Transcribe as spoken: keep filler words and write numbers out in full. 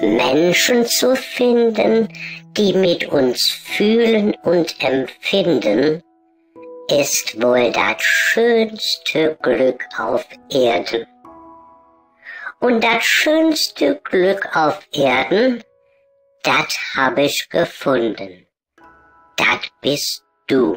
Menschen zu finden, die mit uns fühlen und empfinden, ist wohl das schönste Glück auf Erden. Und das schönste Glück auf Erden, das habe ich gefunden. Das bist du.